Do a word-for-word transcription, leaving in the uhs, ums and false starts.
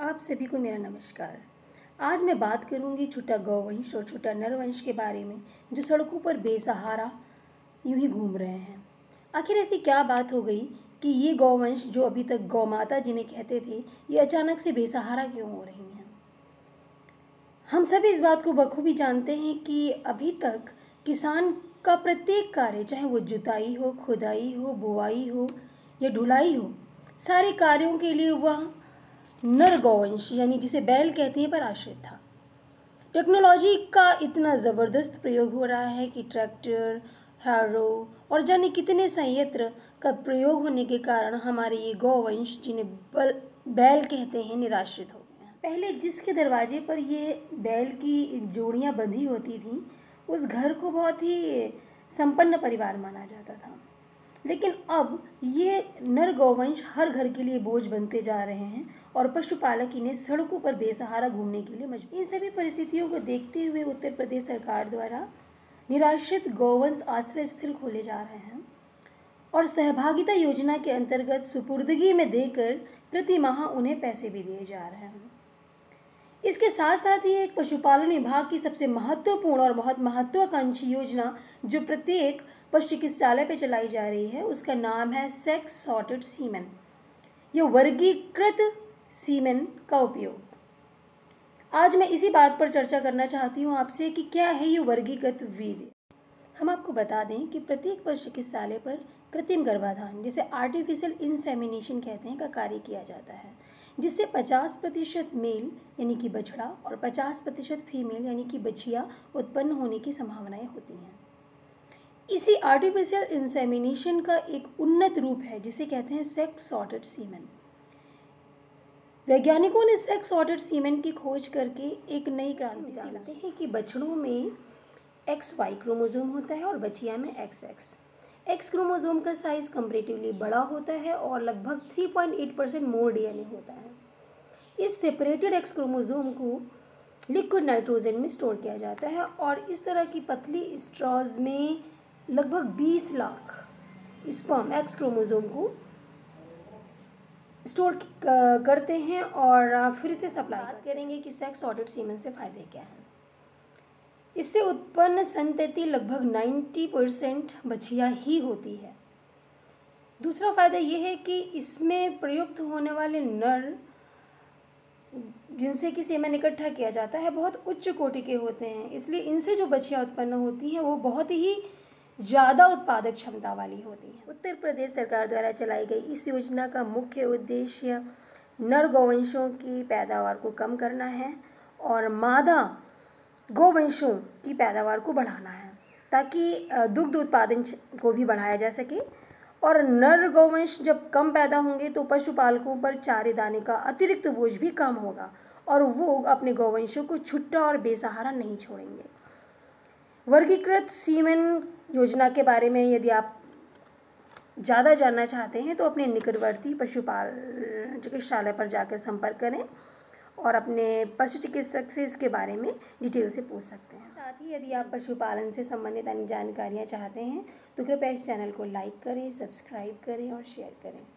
आप सभी को मेरा नमस्कार। आज मैं बात करूंगी छोटा गौवंश और छोटा नरवंश के बारे में, जो सड़कों पर बेसहारा यूं ही घूम रहे हैं। आखिर ऐसी क्या बात हो गई कि ये गौवंश, जो अभी तक गौमाता जिन्हें कहते थे, ये अचानक से बेसहारा क्यों हो रही हैं? हम सभी इस बात को बखूबी जानते हैं कि अभी तक किसान का प्रत्येक कार्य, चाहे वो जुताई हो, खुदाई हो, बुवाई हो या ढुलाई हो, सारे कार्यों के लिए वह नर गौवंश यानी जिसे बैल कहते हैं पर आश्रित था। टेक्नोलॉजी का इतना ज़बरदस्त प्रयोग हो रहा है कि ट्रैक्टर, हारो और जाने कितने संयंत्र का प्रयोग होने के कारण हमारे ये गौवंश जिन्हें बल बैल कहते हैं निराश्रित हो गए हैं। पहले जिसके दरवाजे पर ये बैल की जोड़ियाँ बंधी होती थीं, उस घर को बहुत ही संपन्न परिवार माना जाता था, लेकिन अब ये नर गौवंश हर घर के लिए बोझ बनते जा रहे हैं और पशुपालक इन्हें सड़कों पर बेसहारा घूमने के लिए मजबूर। इन सभी परिस्थितियों को देखते हुए उत्तर प्रदेश सरकार द्वारा निराश्रित गौवंश आश्रय स्थल खोले जा रहे हैं और सहभागिता योजना के अंतर्गत सुपुर्दगी में देकर प्रति माह उन्हें पैसे भी दिए जा रहे हैं। इसके साथ साथ ही एक पशुपालन विभाग की सबसे महत्वपूर्ण और बहुत महत्वाकांक्षी योजना जो प्रत्येक पशु चिकित्सालय पर चलाई जा रही है, उसका नाम है सेक्स सॉर्टेड सीमन या वर्गीकृत सीमन का उपयोग। आज मैं इसी बात पर चर्चा करना चाहती हूँ आपसे कि क्या है ये वर्गीकृत विधि। हम आपको बता दें कि प्रत्येक पशु चिकित्सालय पर कृत्रिम गर्भाधान, जिसे आर्टिफिशियल इंसेमिनेशन कहते हैं, का कार्य किया जाता है, जिससे पचास प्रतिशत मेल यानी कि बछड़ा और पचास प्रतिशत फीमेल यानी कि बछिया उत्पन्न होने की संभावनाएं होती हैं। इसी आर्टिफिशियल इंसेमिनेशन का एक उन्नत रूप है जिसे कहते हैं सेक्स सॉर्टेड सीमन। वैज्ञानिकों ने सेक्स सॉर्टेड सीमन की खोज करके एक नई क्रांति जानते हैं कि बछड़ों में एक्स वाई क्रोमोजोम होता है और बछिया में एक्स एक्स एक्स क्रोमोजोम का साइज़ कंपैरेटिवली बड़ा होता है और लगभग तीन पॉइंट आठ percent more D N A होता है। इस सेपरेटेड एक्स क्रोमोजोम को लिक्विड नाइट्रोजन में स्टोर किया जाता है और इस तरह की पतली स्ट्रॉज में लगभग बीस लाख स्पर्म एक्स क्रोमोजोम को स्टोर करते हैं और फिर इसे सप्लाई करेंगे कि सेक्स सॉर्टेड सीमन से फ़ायदे क्या हैं। इससे उत्पन्न संतति लगभग नब्बे परसेंट बछिया ही होती है। दूसरा फ़ायदा यह है कि इसमें प्रयुक्त होने वाले नर, जिनसे कि सीमन इकट्ठा किया जाता है, बहुत उच्च कोटि के होते हैं, इसलिए इनसे जो बछिया उत्पन्न होती हैं वो बहुत ही ज़्यादा उत्पादक क्षमता वाली होती हैं। उत्तर प्रदेश सरकार द्वारा चलाई गई इस योजना का मुख्य उद्देश्य नर गौवंशों की पैदावार को कम करना है और मादा गौवंशों की पैदावार को बढ़ाना है, ताकि दुग्ध उत्पादन को भी बढ़ाया जा सके। और नर गौवंश जब कम पैदा होंगे तो पशुपालकों पर चारे दाने का अतिरिक्त बोझ भी कम होगा और वो अपने गौवंशों को छुट्टा और बेसहारा नहीं छोड़ेंगे। वर्गीकृत सीमन योजना के बारे में यदि आप ज़्यादा जानना चाहते हैं तो अपने निकटवर्ती पशुपाल चिकित्सालय पर जाकर संपर्क करें और अपने पशु चिकित्सक से इसके बारे में डिटेल से पूछ सकते हैं। साथ ही यदि आप पशुपालन से संबंधित अन्य जानकारियाँ चाहते हैं तो कृपया इस चैनल को लाइक करें, सब्सक्राइब करें और शेयर करें।